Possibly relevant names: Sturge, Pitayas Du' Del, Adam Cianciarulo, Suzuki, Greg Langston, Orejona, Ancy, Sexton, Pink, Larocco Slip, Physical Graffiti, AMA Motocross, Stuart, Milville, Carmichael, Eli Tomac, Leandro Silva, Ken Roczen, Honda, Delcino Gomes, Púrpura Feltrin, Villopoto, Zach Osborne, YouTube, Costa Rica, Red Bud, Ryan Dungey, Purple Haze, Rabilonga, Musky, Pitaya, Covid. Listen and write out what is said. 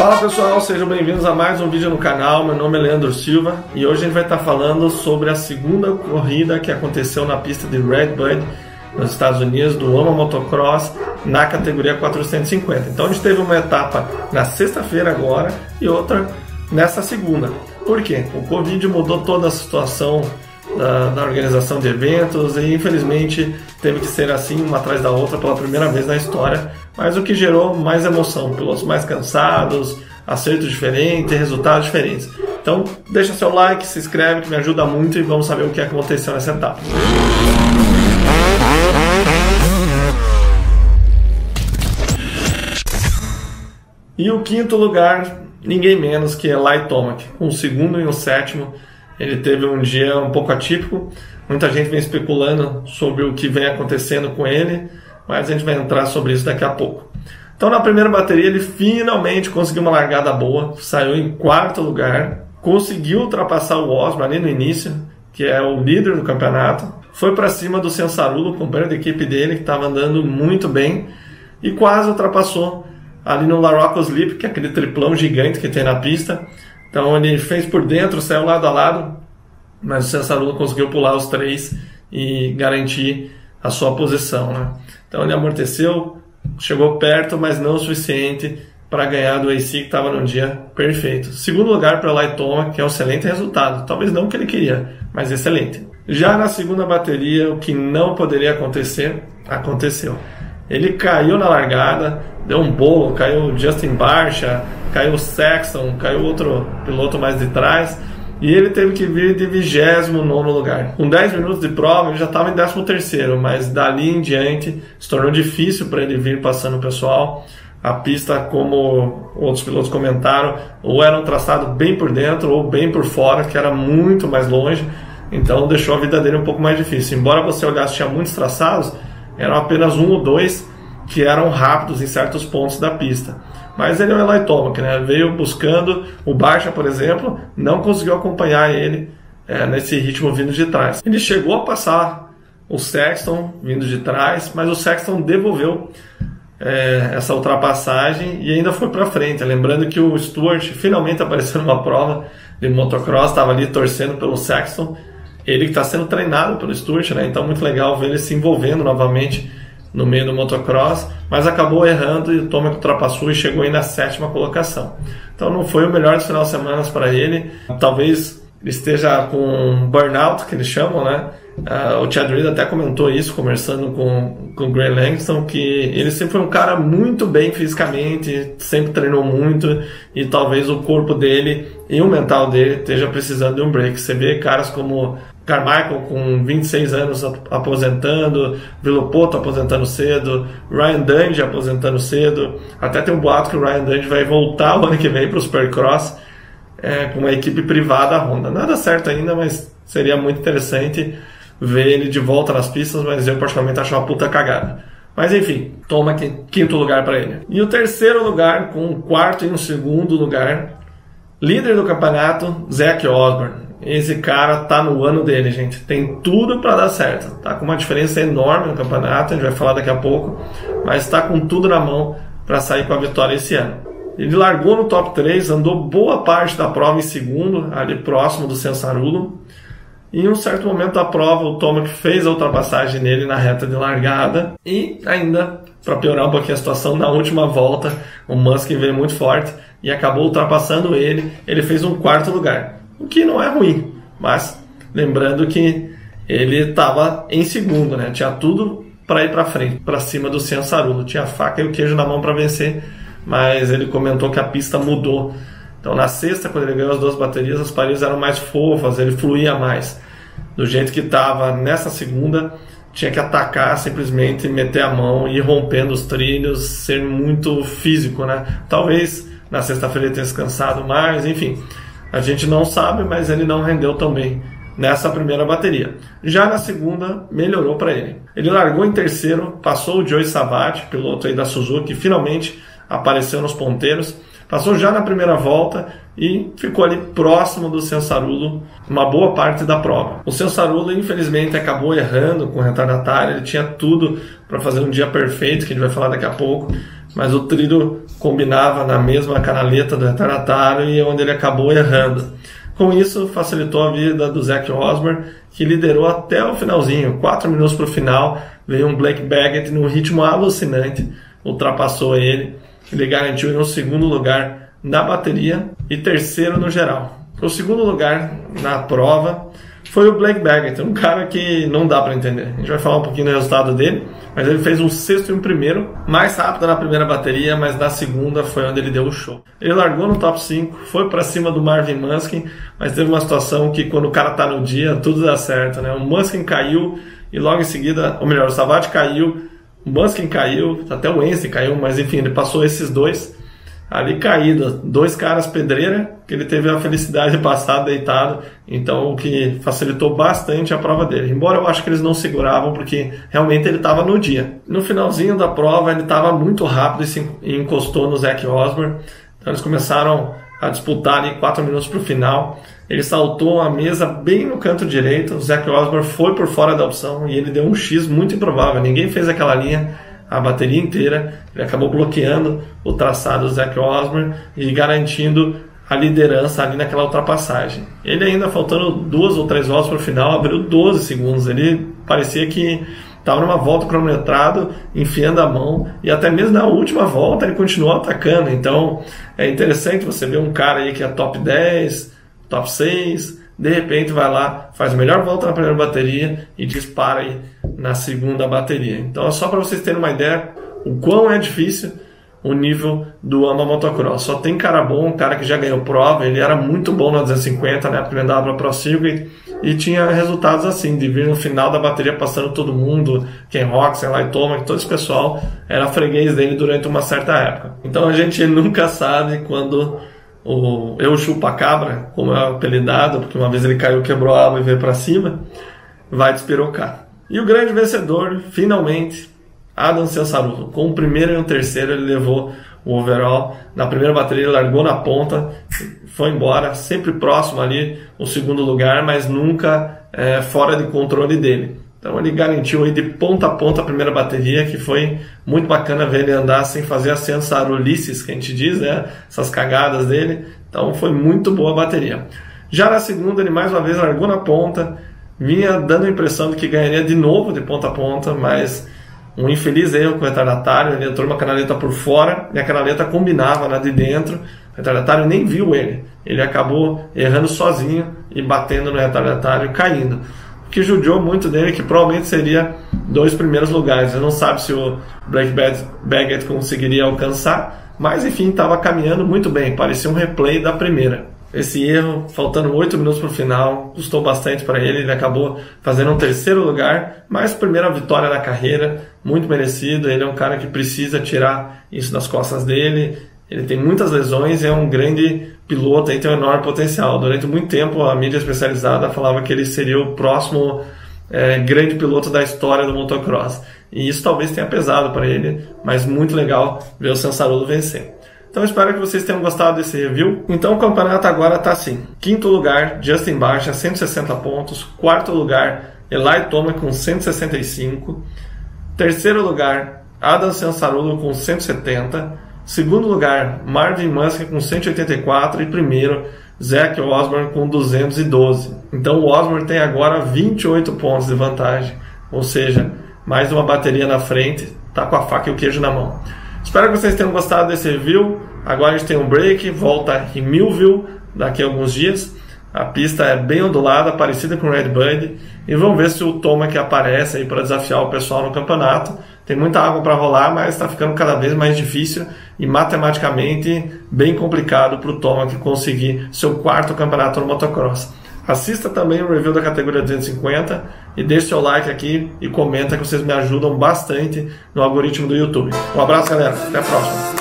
Fala pessoal, sejam bem-vindos a mais um vídeo no canal. Meu nome é Leandro Silva e hoje a gente vai estar falando sobre a segunda corrida que aconteceu na pista de Red Bud nos Estados Unidos do AMA Motocross na categoria 450. Então a gente teve uma etapa na sexta-feira agora e outra nessa segunda. Por quê? O Covid mudou toda a situação da organização de eventos e infelizmente teve que ser assim, uma atrás da outra, pela primeira vez na história, mas o que gerou mais emoção, pilotos mais cansados, acertos diferentes, resultados diferentes. Então deixa seu like, se inscreve que me ajuda muito e vamos saber o que aconteceu nessa etapa. E o quinto lugar, ninguém menos que Eli Tomac, um segundo e um sétimo. Ele teve um dia um pouco atípico, muita gente vem especulando sobre o que vem acontecendo com ele, mas a gente vai entrar sobre isso daqui a pouco. Então na primeira bateria ele finalmente conseguiu uma largada boa, saiu em quarto lugar, conseguiu ultrapassar o Osborne ali no início, que é o líder do campeonato, foi para cima do Censarulo, companheiro de equipe dele, que estava andando muito bem, e quase ultrapassou ali no Larocco Slip, que é aquele triplão gigante que tem na pista. Então ele fez por dentro, saiu lado a lado, mas o Censarulo conseguiu pular os três e garantir a sua posição, né? Então ele amorteceu, chegou perto, mas não o suficiente para ganhar do Ancy, que estava num dia perfeito. Segundo lugar para o Eli Tomac, que é um excelente resultado, talvez não o que ele queria, mas excelente. Já na segunda bateria, o que não poderia acontecer, aconteceu. Ele caiu na largada, deu um bolo, caiu o Justin Barcia, caiu o Sexton, caiu outro piloto mais de trás, e ele teve que vir de 29º lugar. Com 10 minutos de prova, ele já estava em 13º, mas dali em diante se tornou difícil para ele vir passando o pessoal. A pista, como outros pilotos comentaram, ou era um traçado bem por dentro ou bem por fora, que era muito mais longe, então deixou a vida dele um pouco mais difícil. Embora você olhasse, tinha muitos traçados, eram apenas um ou dois que eram rápidos em certos pontos da pista. Mas ele é o Eli Tomac, né? Veio buscando o Barcia, por exemplo, não conseguiu acompanhar ele nesse ritmo vindo de trás. Ele chegou a passar o Sexton vindo de trás, mas o Sexton devolveu essa ultrapassagem e ainda foi para frente. Lembrando que o Stuart finalmente apareceu numa prova de motocross, estava ali torcendo pelo Sexton. Ele que está sendo treinado pelo Sturge, né? Então muito legal ver ele se envolvendo novamente no meio do motocross, mas acabou errando e o Tomac ultrapassou e chegou aí na 7ª colocação. Então não foi o melhor dos final de semana para ele, talvez ele esteja com um burnout, que eles chamam, né? O Chad Reed até comentou isso, conversando com o Greg Langston, que ele sempre foi um cara muito bem fisicamente, sempre treinou muito, e talvez o corpo dele e o mental dele esteja precisando de um break. Você vê caras como Carmichael com 26 anos aposentando, Villopoto aposentando cedo, Ryan Dungey aposentando cedo, até tem um boato que o Ryan Dungey vai voltar o ano que vem para o Supercross com uma equipe privada da Honda. Nada certo ainda, mas seria muito interessante ver ele de volta nas pistas, mas eu particularmente acho uma puta cagada. Mas enfim, toma aqui, quinto lugar para ele. E o terceiro lugar, com um quarto e um segundo lugar, líder do campeonato, Zach Osborne. Esse cara tá no ano dele, gente. Tem tudo para dar certo. Tá com uma diferença enorme no campeonato, a gente vai falar daqui a pouco, mas tá com tudo na mão para sair com a vitória esse ano. Ele largou no top 3, andou boa parte da prova em segundo, ali próximo do Censarulo. Em um certo momento da prova, o Tomac fez a ultrapassagem nele na reta de largada. E ainda, para piorar um pouquinho a situação, na última volta, o Musky veio muito forte e acabou ultrapassando ele. Ele fez um quarto lugar, o que não é ruim. Mas, lembrando que ele estava em segundo, né? Tinha tudo para ir para frente, para cima do Censarulo. Tinha a faca e o queijo na mão para vencer, mas ele comentou que a pista mudou. Então na sexta, quando ele ganhou as duas baterias, as paredes eram mais fofas, ele fluía mais. Do jeito que estava nessa segunda, tinha que atacar, simplesmente meter a mão e ir rompendo os trilhos, ser muito físico, né? Talvez na sexta-feira ele tenha descansado mais, enfim, a gente não sabe, mas ele não rendeu tão bem nessa primeira bateria. Já na segunda, melhorou para ele. Ele largou em terceiro, passou o Joey Sabat, piloto aí da Suzuki, finalmente apareceu nos ponteiros. Passou já na primeira volta e ficou ali próximo do Censarulo uma boa parte da prova. O Censarulo, infelizmente, acabou errando com o retardatário. Ele tinha tudo para fazer um dia perfeito, que a gente vai falar daqui a pouco, mas o trilho combinava na mesma canaleta do retardatário e onde ele acabou errando. Com isso, facilitou a vida do Zach Osborne, que liderou até o finalzinho. 4 minutos para o final, veio um Blake Baggett num ritmo alucinante, ultrapassou ele, ele garantiu em um segundo lugar na bateria e terceiro no geral. O segundo lugar na prova foi o Blake Baggett, um cara que não dá para entender. A gente vai falar um pouquinho do resultado dele, mas ele fez um sexto e um primeiro, mais rápido na primeira bateria, mas na segunda foi onde ele deu o show. Ele largou no top 5, foi para cima do Marvin Musquin, mas teve uma situação que quando o cara tá no dia, tudo dá certo, né? O Musquin caiu e logo em seguida, ou melhor, o Savate caiu, o Musquin caiu, até o Ancy caiu, mas enfim, ele passou esses dois ali caído, dois caras pedreira, que ele teve a felicidade de passar deitado, então o que facilitou bastante a prova dele, embora eu acho que eles não seguravam, porque realmente ele estava no dia. No finalzinho da prova ele estava muito rápido e se encostou no Zach Osborne, então eles começaram a disputar ali 4 minutos para o final, ele saltou a mesa bem no canto direito, o Zach Osborne foi por fora da opção e ele deu um X muito improvável, ninguém fez aquela linha, a bateria inteira, ele acabou bloqueando o traçado do Zach Osborne e garantindo a liderança ali naquela ultrapassagem. Ele ainda faltando 2 ou 3 voltas para o final, abriu 12 segundos, ele parecia que estava numa volta cronometrado, enfiando a mão, e até mesmo na última volta ele continuou atacando, então é interessante você ver um cara aí que é top 10, top 6, de repente vai lá, faz a melhor volta na primeira bateria e dispara aí na segunda bateria. Então é só para vocês terem uma ideia o quão é difícil o nível do AMA Motocross. Só tem cara bom, um cara que já ganhou prova, ele era muito bom na 250, na época ele andava para Pro Circuit e tinha resultados assim, de vir no final da bateria passando todo mundo, Ken Roczen, Eli Tomac, todo esse pessoal era freguês dele durante uma certa época. Então a gente nunca sabe quando o Eu Chupa Cabra, como é apelidado, porque uma vez ele caiu, quebrou a aba e veio para cima, vai despirocar. E o grande vencedor, finalmente, Adam Cianciarulo. Com o primeiro e o terceiro, ele levou o overall. Na primeira bateria, ele largou na ponta, foi embora, sempre próximo ali, o segundo lugar, mas nunca fora de controle dele. Então ele garantiu aí de ponta a ponta a primeira bateria, que foi muito bacana ver ele andar sem fazer as censarulices, que a gente diz, né? Essas cagadas dele. Então foi muito boa a bateria. Já na segunda, ele mais uma vez largou na ponta, vinha dando a impressão de que ganharia de novo de ponta a ponta, mas um infeliz erro com o retardatário, ele entrou uma canaleta por fora e a canaleta combinava lá de dentro, o retardatário nem viu ele, ele acabou errando sozinho e batendo no retardatário e caindo, o que judiou muito dele, que provavelmente seria 2 primeiros lugares, ele não sabe se o Blake Baggett conseguiria alcançar, mas enfim, estava caminhando muito bem, parecia um replay da primeira. Esse erro, faltando 8 minutos para o final, custou bastante para ele, ele acabou fazendo um terceiro lugar, mas primeira vitória da carreira, muito merecido, ele é um cara que precisa tirar isso das costas dele, ele tem muitas lesões, é um grande piloto e tem um enorme potencial. Durante muito tempo a mídia especializada falava que ele seria o próximo grande piloto da história do motocross, e isso talvez tenha pesado para ele, mas muito legal ver o Censarulo vencer. Então espero que vocês tenham gostado desse review. Então o campeonato agora está assim. Quinto lugar, Justin Barcia, 160 pontos. Quarto lugar, Eli Tomac com 165. Terceiro lugar, Adam Cianciarulo com 170. Segundo lugar, Marvin Musquin com 184. E primeiro, Zach Osborne com 212. Então o Osborne tem agora 28 pontos de vantagem. Ou seja, mais uma bateria na frente. Está com a faca e o queijo na mão. Espero que vocês tenham gostado desse review. Agora a gente tem um break, volta em Milville daqui a alguns dias. A pista é bem ondulada, parecida com o Red Bud. E vamos ver se o Tomac aparece aí para desafiar o pessoal no campeonato. Tem muita água para rolar, mas está ficando cada vez mais difícil e matematicamente bem complicado para o Tomac conseguir seu 4º campeonato no motocross. Assista também o review da categoria 250 e deixe seu like aqui e comenta que vocês me ajudam bastante no algoritmo do YouTube. Um abraço, galera. Até a próxima.